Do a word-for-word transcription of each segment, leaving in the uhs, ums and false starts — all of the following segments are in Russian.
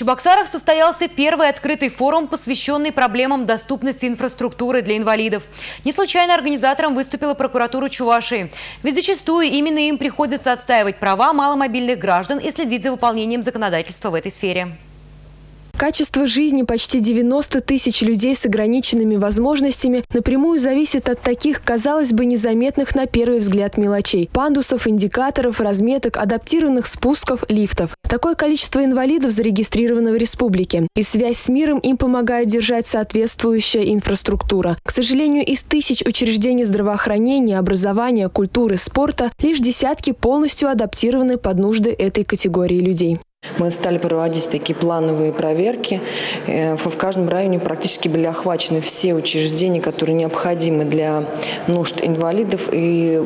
Чебоксарах состоялся первый открытый форум, посвященный проблемам доступности инфраструктуры для инвалидов. Не случайно организатором выступила прокуратура Чувашии. Ведь зачастую именно им приходится отстаивать права маломобильных граждан и следить за выполнением законодательства в этой сфере. Качество жизни почти девяноста тысяч людей с ограниченными возможностями напрямую зависит от таких, казалось бы, незаметных на первый взгляд мелочей – пандусов, индикаторов, разметок, адаптированных спусков, лифтов. Такое количество инвалидов зарегистрировано в республике. И связь с миром им помогает держать соответствующая инфраструктура. К сожалению, из тысяч учреждений здравоохранения, образования, культуры, спорта лишь десятки полностью адаптированы под нужды этой категории людей. Мы стали проводить такие плановые проверки. В каждом районе практически были охвачены все учреждения, которые необходимы для нужд инвалидов. И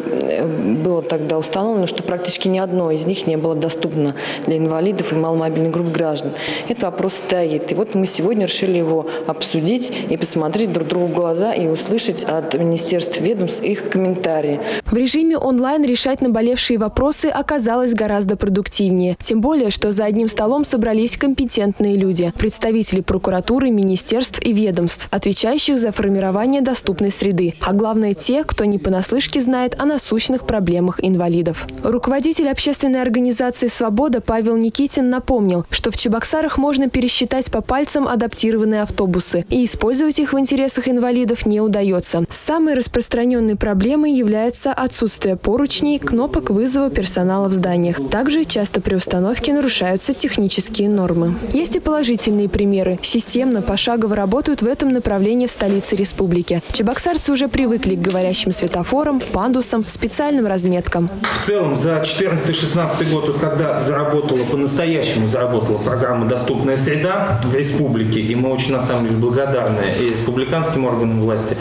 было тогда установлено, что практически ни одно из них не было доступно для инвалидов и маломобильных групп граждан. Этот вопрос стоит. И вот мы сегодня решили его обсудить и посмотреть друг другу в глаза и услышать от министерств ведомств их комментарии. В режиме онлайн решать наболевшие вопросы оказалось гораздо продуктивнее. Тем более, что за За одним столом собрались компетентные люди – представители прокуратуры, министерств и ведомств, отвечающих за формирование доступной среды, а главное те, кто не понаслышке знает о насущных проблемах инвалидов. Руководитель общественной организации «Свобода» Павел Никитин напомнил, что в Чебоксарах можно пересчитать по пальцам адаптированные автобусы, и использовать их в интересах инвалидов не удается. Самой распространенной проблемой является отсутствие поручней, кнопок вызова персонала в зданиях. Также часто при установке нарушают технические нормы. Есть и положительные примеры. Системно, пошагово работают в этом направлении в столице республики. Чебоксарцы уже привыкли к говорящим светофорам, пандусам, специальным разметкам. В целом за четырнадцатый-шестнадцатый год, вот, когда заработала, по-настоящему заработала программа «Доступная среда» в республике, и мы очень на самом деле благодарны и республиканским органам власти,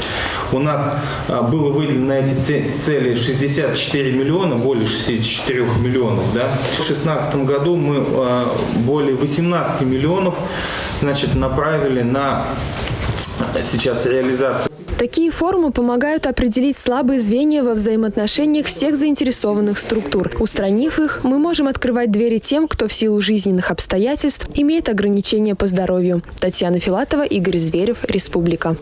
у нас было выделено на эти цели шестьдесят четыре миллиона, более шестидесяти четырёх миллионов. Да? В две тысячи шестнадцатом году мы более восемнадцати миллионов, значит, направили на сейчас реализацию. Такие форумы помогают определить слабые звенья во взаимоотношениях всех заинтересованных структур. Устранив их, мы можем открывать двери тем, кто в силу жизненных обстоятельств имеет ограничения по здоровью. Татьяна Филатова, Игорь Зверев, Республика.